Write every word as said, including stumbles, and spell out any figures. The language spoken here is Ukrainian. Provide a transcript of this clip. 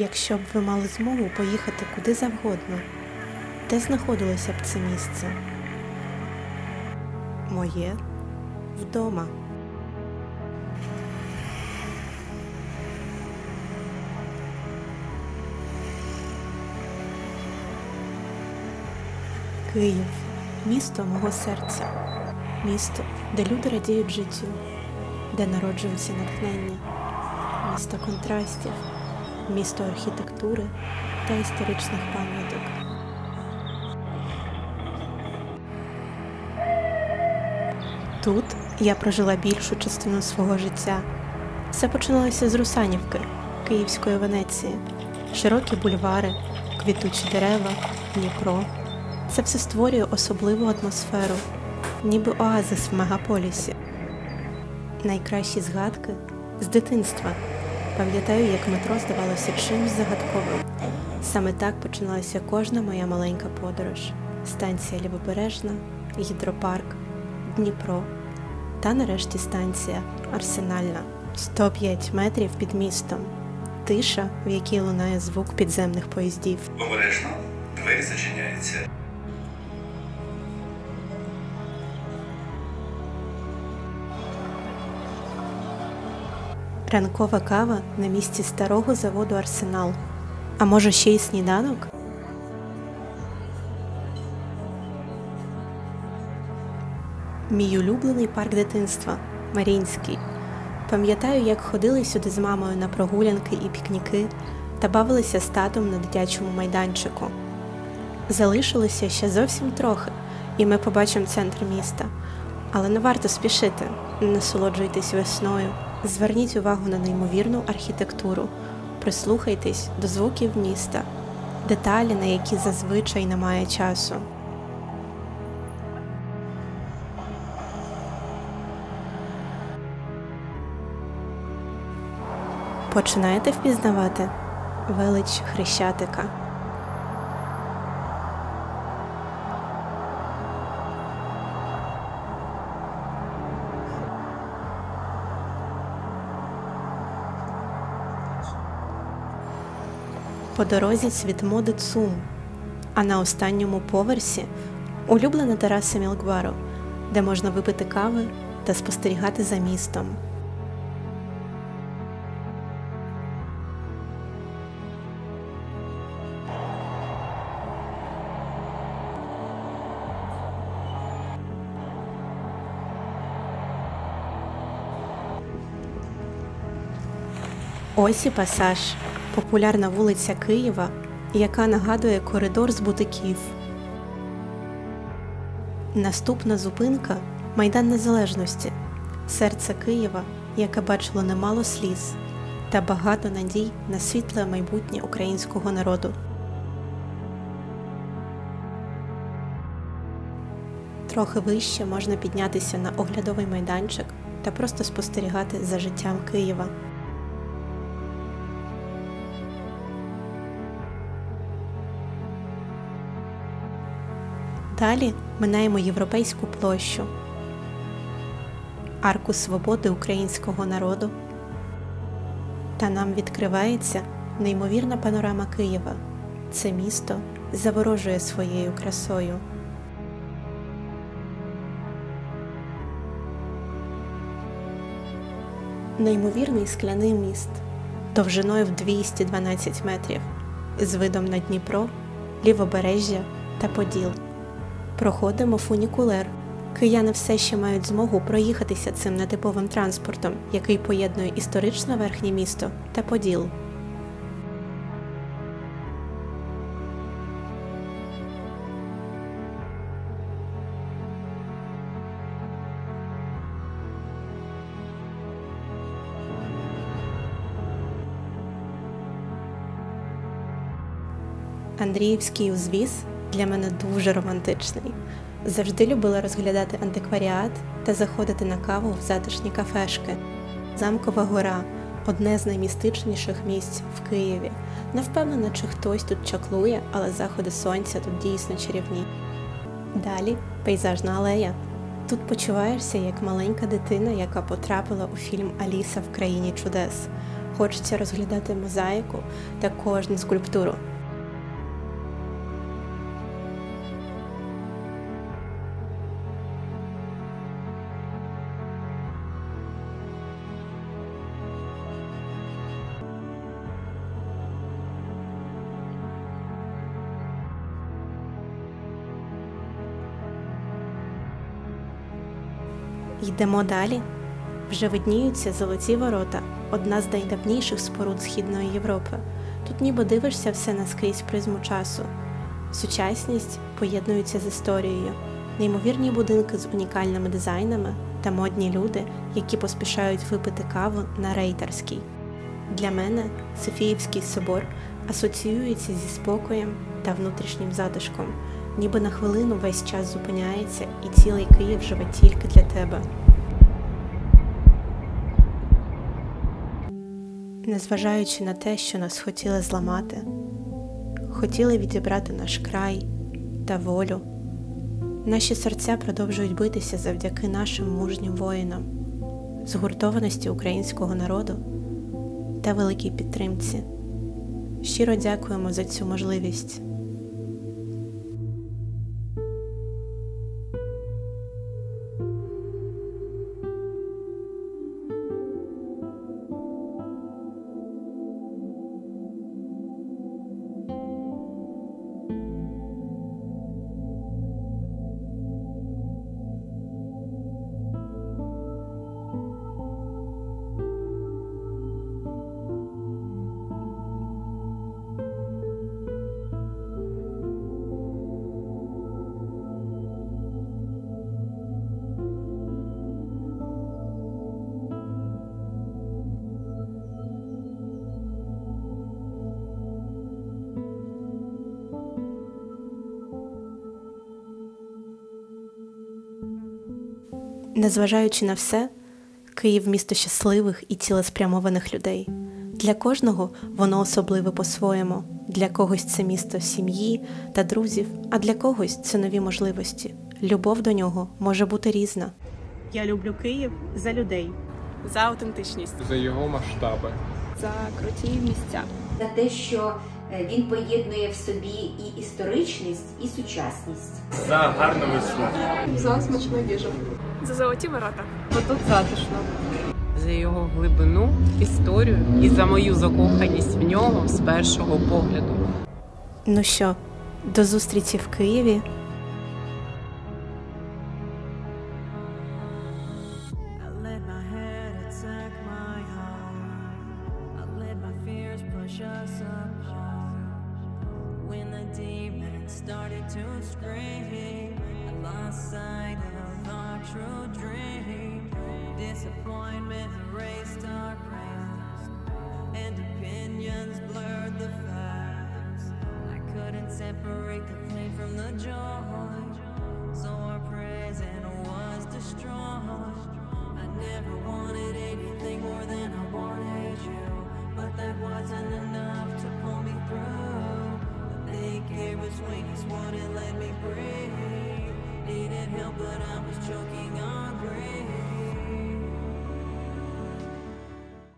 якщо б ви мали змогу поїхати куди завгодно, де знаходилося б це місце? Моє вдома. Київ – місто мого серця. Місто, де люди радіють життю, де народжуються натхнення. Місто контрастів, місто архітектури та історичних пам'яток. Тут я прожила більшу частину свого життя. Все починалося з Русанівки, Київської Венеції. Широкі бульвари, квітучі дерева, Дніпро. Це все створює особливу атмосферу, ніби оазис в мегаполісі. Найкращі згадки з дитинства. Пам'ятаю, як метро здавалося чимось загадковим. Саме так починалася кожна моя маленька подорож. Станція Лівобережна, Гідропарк, Дніпро та нарешті станція Арсенальна. сто п'ять метрів під містом. Тиша, в якій лунає звук підземних поїздів. Обережно, двері зачиняються. Ранкова кава на місці старого заводу «Арсенал». А може ще й сніданок? Мій улюблений парк дитинства – Маріїнський. Пам'ятаю, як ходили сюди з мамою на прогулянки і пікніки та бавилися з татом на дитячому майданчику. Залишилося ще зовсім трохи, і ми побачимо центр міста. Але не варто спішити, насолоджуйтесь весною. Зверніть увагу на неймовірну архітектуру, прислухайтесь до звуків міста, деталі, на які зазвичай немає часу. Починаєте впізнавати велич Хрещатика. По дорозі світ моди ЦУМ, а на останньому поверсі – улюблена тераса Мілк-Бару, де можна випити кави та спостерігати за містом. Ось і пасаж. Популярна вулиця Києва, яка нагадує коридор з бутиків. Наступна зупинка – Майдан Незалежності, серце Києва, яке бачило немало сліз та багато надій на світле майбутнє українського народу. Трохи вище можна піднятися на оглядовий майданчик та просто спостерігати за життям Києва. Далі минаємо Європейську площу, арку свободи українського народу. Та нам відкривається неймовірна панорама Києва. Це місто заворожує своєю красою. Неймовірний скляний міст, довжиною в двісті дванадцять метрів, з видом на Дніпро, Лівобережжя та Поділ. Проходимо фунікулер. Кияни все ще мають змогу проїхатися цим нетиповим транспортом, який поєднує історичне верхнє місто та Поділ. Андріївський узвіз для мене дуже романтичний. Завжди любила розглядати антикваріат та заходити на каву в затишні кафешки. Замкова гора – одне з наймістичніших місць в Києві. Не впевнена, чи хтось тут чаклує, але заходи сонця тут дійсно чарівні. Далі – пейзажна алея. Тут почуваєшся як маленька дитина, яка потрапила у фільм «Аліса в країні чудес». хочеться розглядати мозаїку та кожну скульптуру. Йдемо далі. Вже видніються Золоті ворота, одна з найдавніших споруд Східної Європи. Тут ніби дивишся все наскрізь призму часу. Сучасність поєднується з історією. Неймовірні будинки з унікальними дизайнами та модні люди, які поспішають випити каву на Рейтарській. Для мене Софіївський собор асоціюється зі спокоєм та внутрішнім затишком. Ніби на хвилину весь час зупиняється, і цілий Київ живе тільки для тебе. Незважаючи на те, що нас хотіли зламати, хотіли відібрати наш край та волю, наші серця продовжують битися завдяки нашим мужнім воїнам, згуртованості українського народу та великій підтримці. Щиро дякуємо за цю можливість. Незважаючи на все, Київ – місто щасливих і цілеспрямованих людей. Для кожного воно особливе по-своєму. Для когось це місто сім'ї та друзів, а для когось це нові можливості. Любов до нього може бути різна. Я люблю Київ за людей, за автентичність, за його масштаби, за круті місця. За те, що він поєднує в собі і історичність, і сучасність. За гарну весну. За смачну їжу. За Золоті ворота. Бо тут затишно. За його глибину, історію і за мою закоханість в нього з першого погляду. Ну що, до зустрічі в Києві. But I was choking on grace.